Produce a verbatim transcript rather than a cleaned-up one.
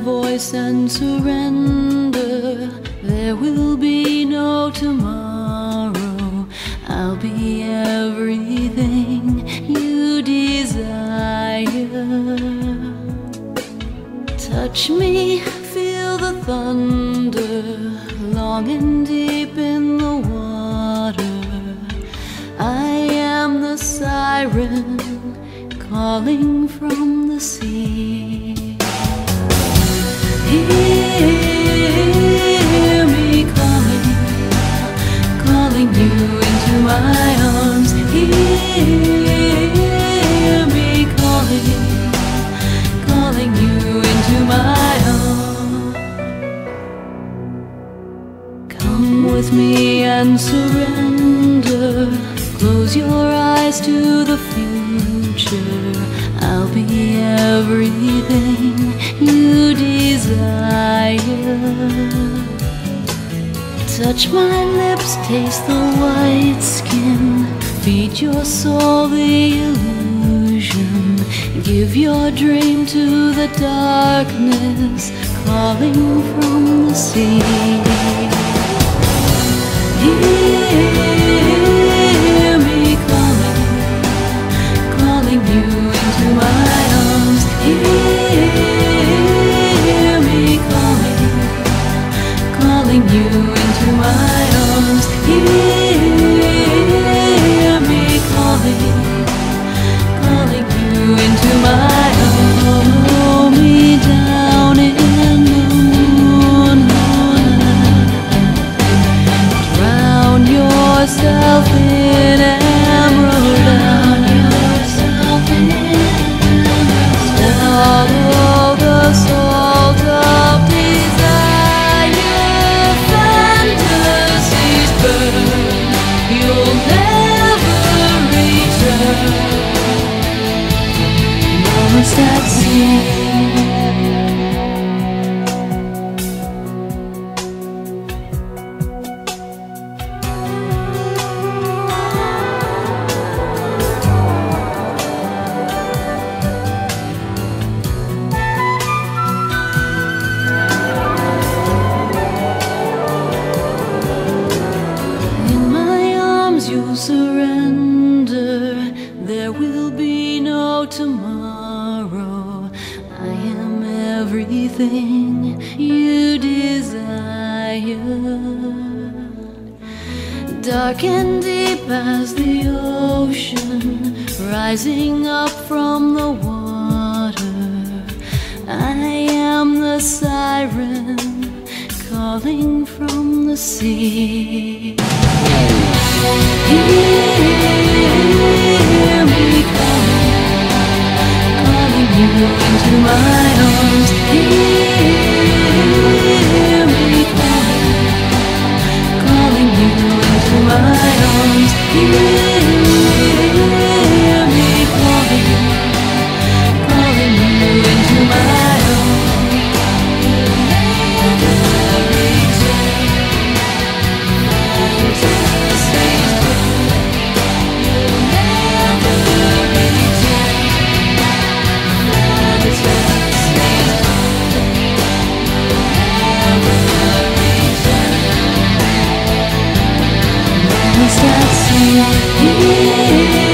voice and surrender. There will be no tomorrow. I'll be everything you desire. Touch me, feel the thunder, long and deep in the water. I am the siren, calling from the sea. Hear me calling, calling you into my arms. Hear me calling, calling you into my arms. Come with me and surrender. Close your eyes to the future. I'll be everything you desire. Touch my lips, taste the white skin. Feed your soul the illusion. Give your dream to the darkness, calling from the sea. Hear me calling, calling you into my arms. Hear me calling, calling you into my arms. Hear me calling, calling you into my arms. Hold me down in the moonlight. Drown yourself in emerald. Follow the salt of desire. Fantasies burn, you'll never return. Moments that surrender, there will be no tomorrow. I am everything you desire. Dark and deep as the ocean, rising up from the water. I am the siren, calling from the sea. Hear me calling, calling you into my arms. Hear me calling, calling you into my arms. Hear me calling, calling you into my arms. Hear me calling.